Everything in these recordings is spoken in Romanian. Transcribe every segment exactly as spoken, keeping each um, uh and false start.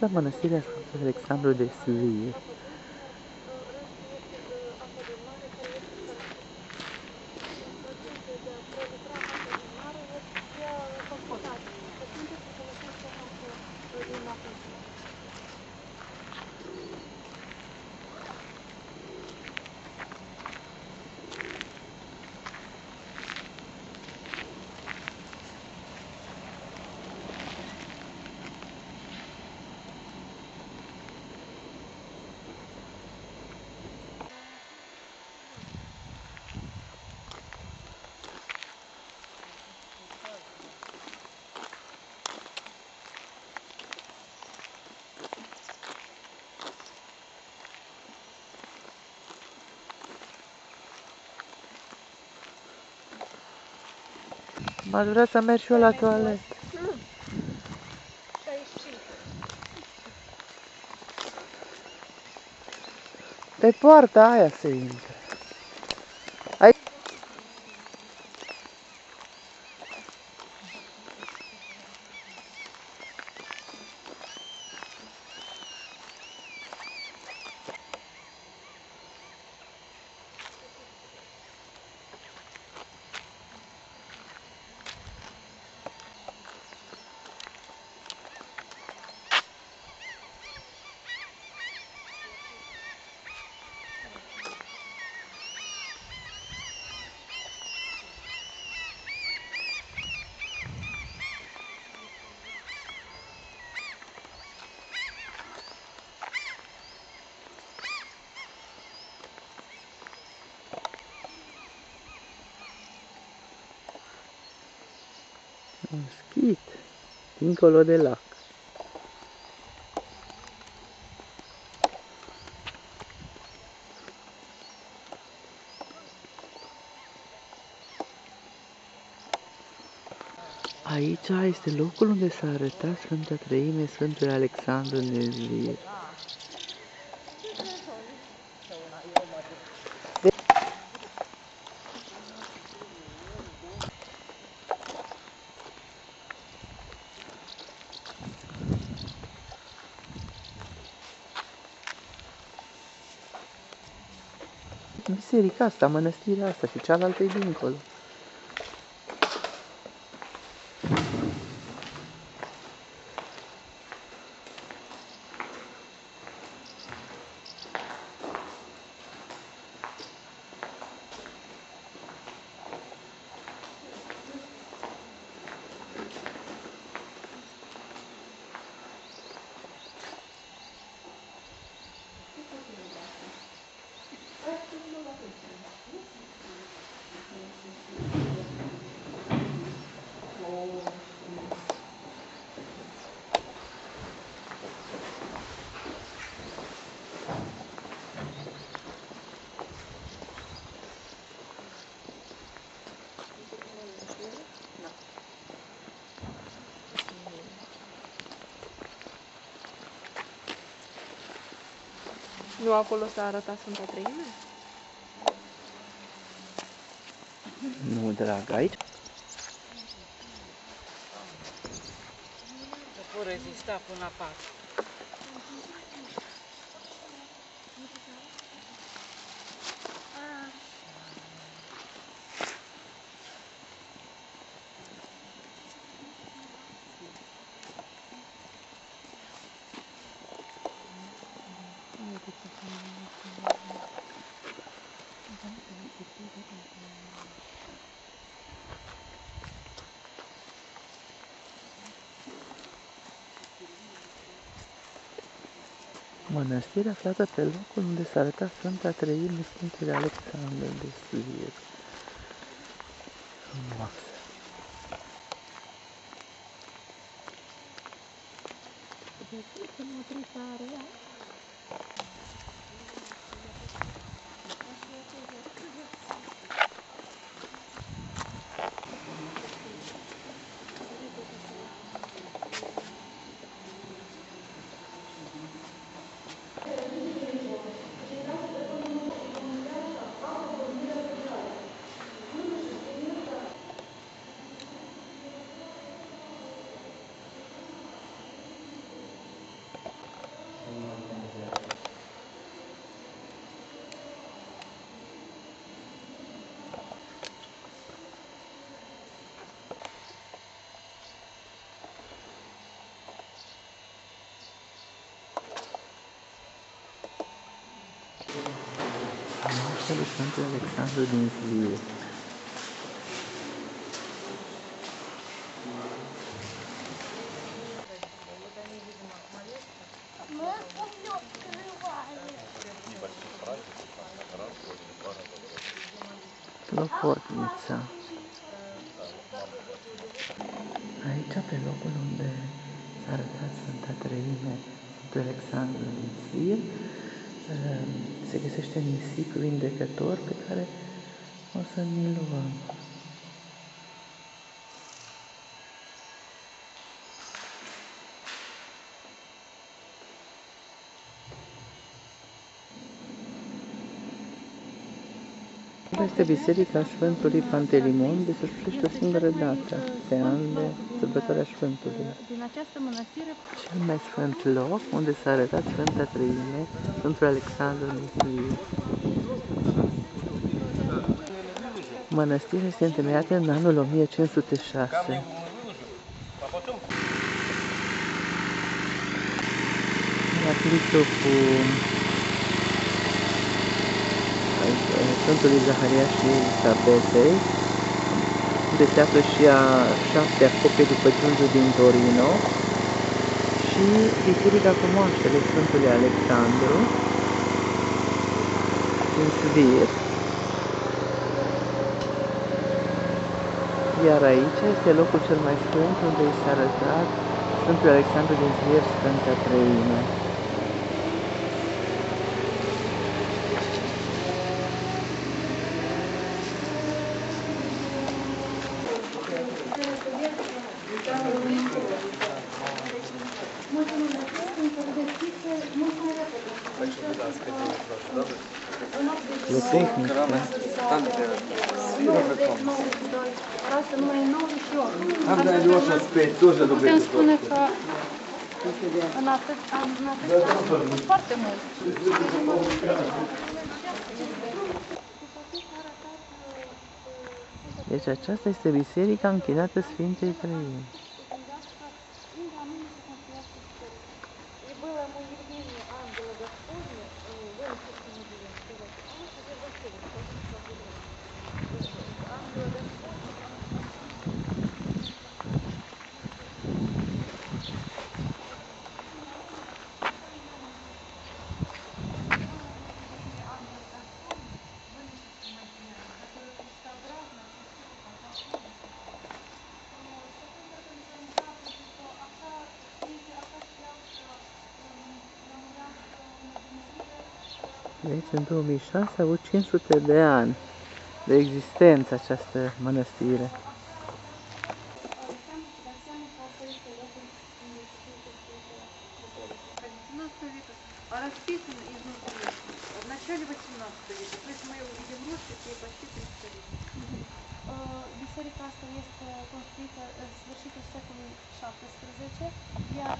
la Mănăstirea Santo Alexandre de Svir. M-aș vrea să merg și eu la toaletă. Pe poarta aia se intră. Aici. Un schit, dincolo de lac. Aici este locul unde s-a arătat Sfânta Treime Sfântului Alexandru de Svir. Biserica asta, mănăstirea asta și cealaltă e dincolo. Nu acolo s-a arătat Sfânta Treime? Nu, drag, aici. Să pot rezista până la patru. Mănăstirea aflată pe locul unde s-a arătat Sfânta Treime Sfântului Alexandru de Svir. Frumoasă! Sfântului Alexandru de Svir. Clopotnița. Aici, pe locul unde s-a arătat Sfânta Treime, Santo Alexandre de Svir, se găsește nisip vindecător pe care o să ne-l luăm. Este Biserica Sfântului Pantelimon, de sărbătorește o singură dată pe an de sărbătoarea Sfântului. Din această mănăstire, cel mai sfânt loc unde s-a arătat Sfânta Treime, Sfântul Alexandru de Svir. Mănăstirea este întemeiată în anul o mie cinci sute șase. La clipul cu Sfântului Zaharia și Elisabetei, unde se află și a șaptea copie după Crăciunul din Torino, și Biserica cu moaștele Sfântului Alexandru din Svir. Iar aici este locul cel mai sfânt unde i s-a arătat Sfântul Alexandru din Svir, Sfânta Treime. Tehnică. Putem spune că în atât am foarte mult. Deci aceasta este biserica închinată Sfintei Treime. Deci, în două mii șase a avut cinci sute de ani de existență această mănăstire. Biserica asta este construită în sfârșitul secolului șaptesprezece, iar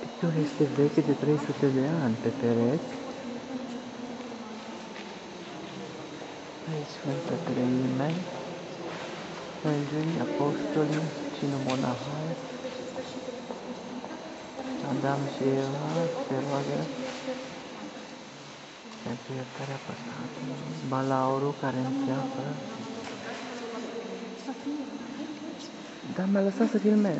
pictura este veche de trei sute de ani pe pereți. Sfânta Treime, Sfântul Apostolii, Cinu Monahal, Adam și Eva se roagă pentru iertarea păcatului, balaurul care înțeapă. Dar mi-a lăsat să filmez.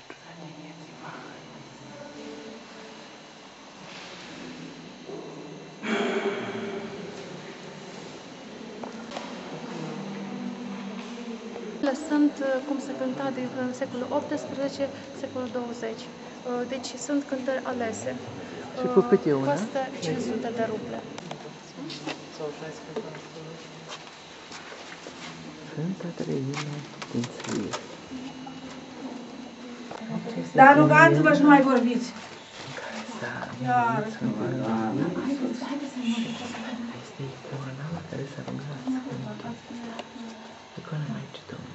sufletul. Sunt, cum se cânta din secolul optsprezece, secolul douăzeci. Deci sunt cântări alese. Și cu cât e una? Costă cinci sute de ruble. Sfânta Treime din Svir. Dar rugați-vă și nu mai vorbiți. Iar. Este icoana la care s-a rugat Sfântul. Icoana Maicii Domnului.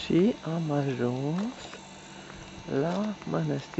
Și am ajuns la mănăstire.